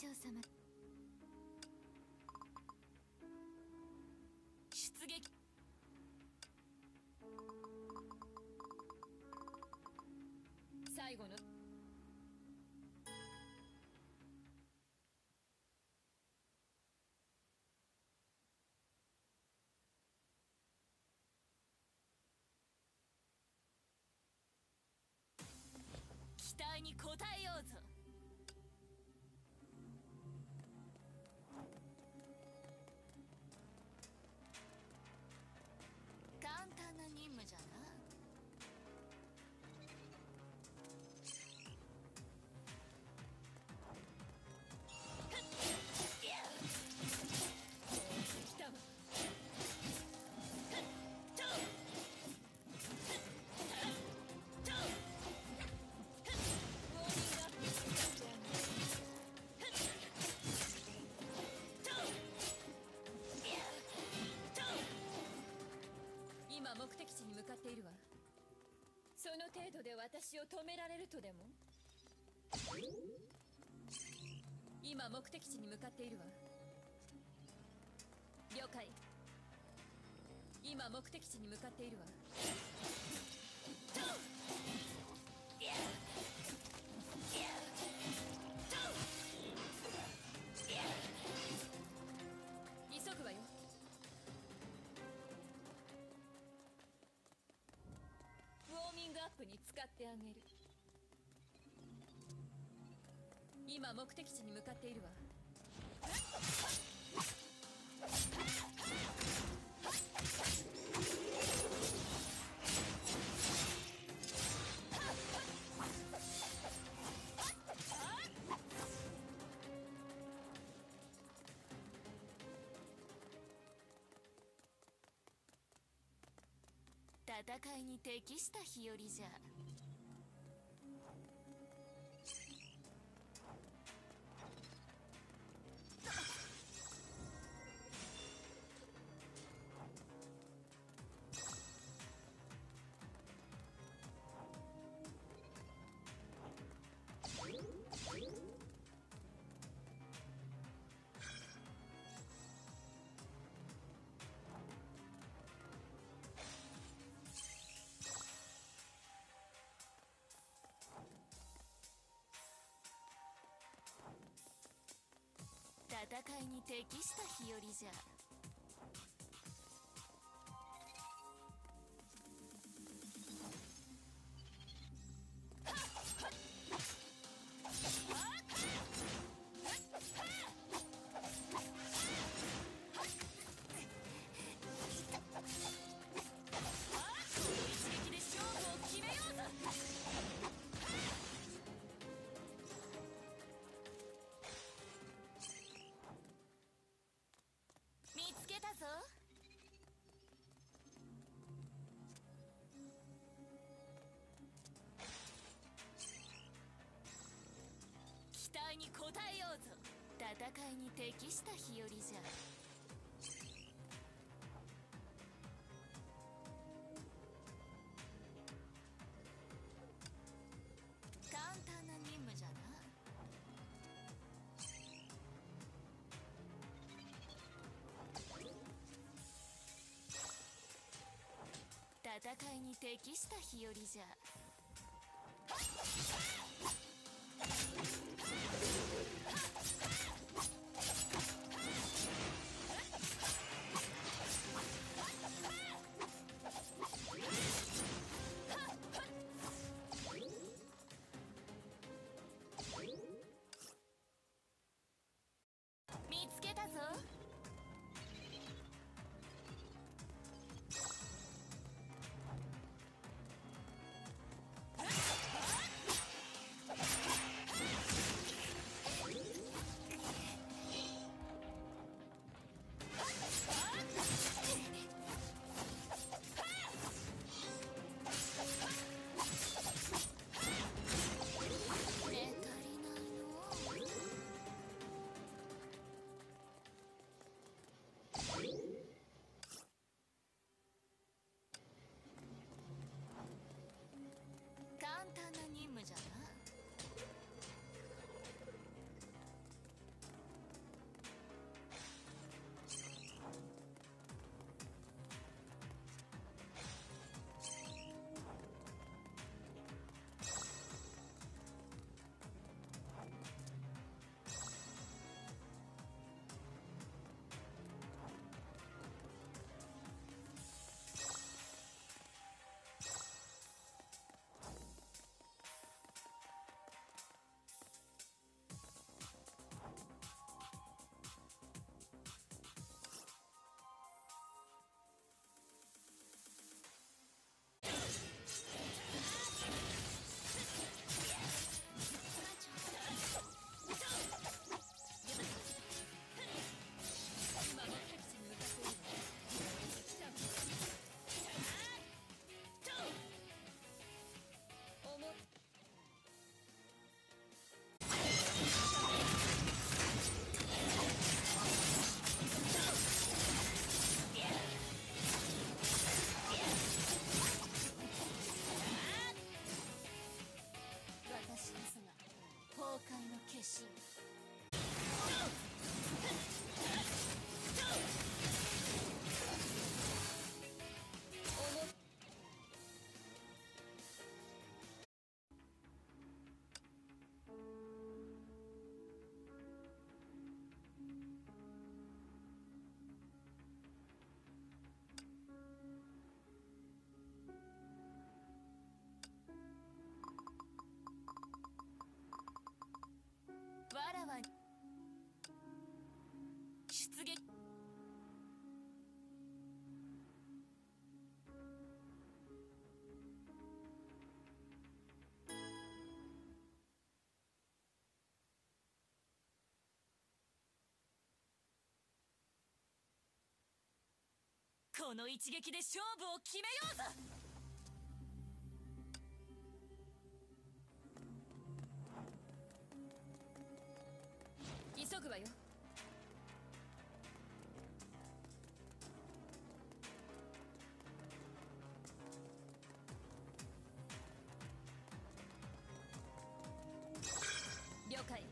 長様出撃。最後の期待に応えようぞ。簡単な任務じゃな。その程度で私を止められるとでも。今目的地に向かっているわ。了解。今目的地に向かっているわ。急ぐわよ。アップに使ってあげる。今目的地に向かっているわ。戦いに適した日和じゃ。戦いに適した日和じゃ。期待に応えようぞ。戦いに適した日和じゃ。簡単な任務じゃな。戦いに適した日和じゃ。見つけたぞ。化身。この一撃で勝負を決めようぞ。急ぐわよ。了解。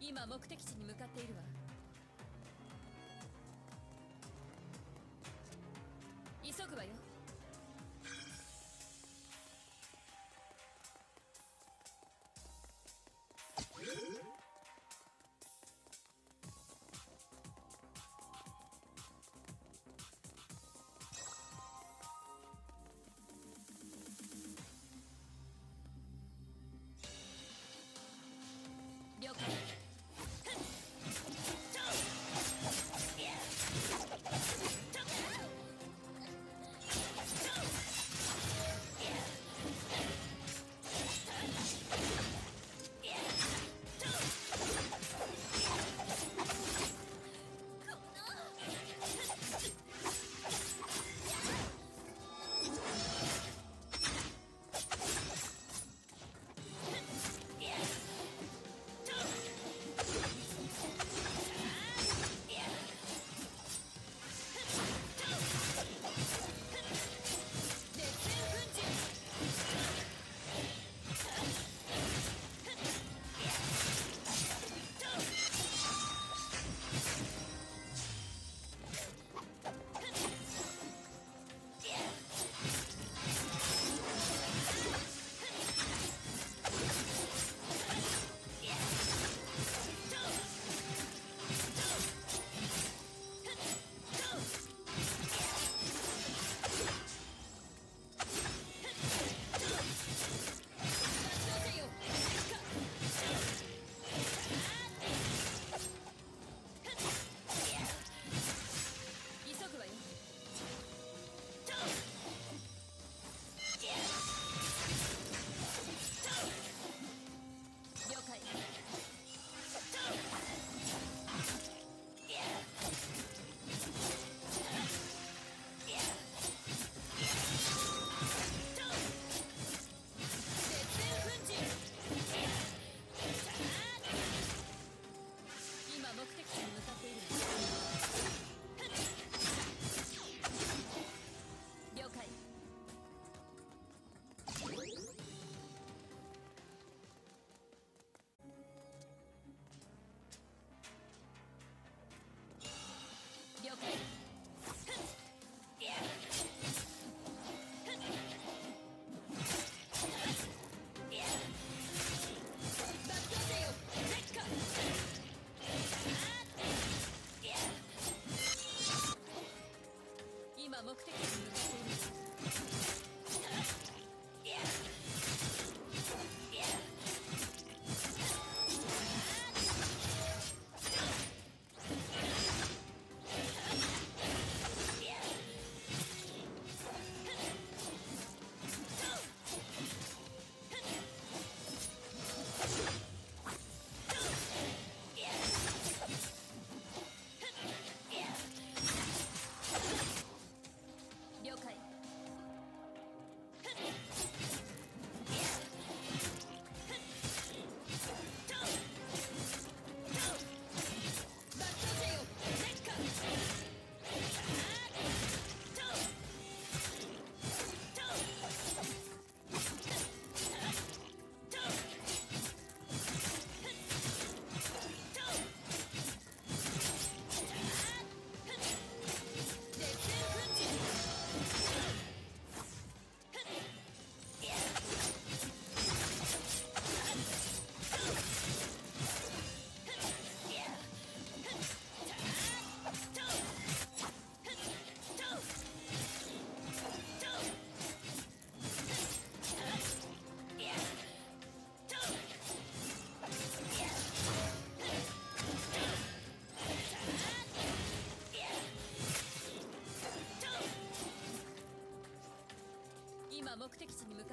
今目的地に向かっているわ。急ぐわよ。了解。目的地に向か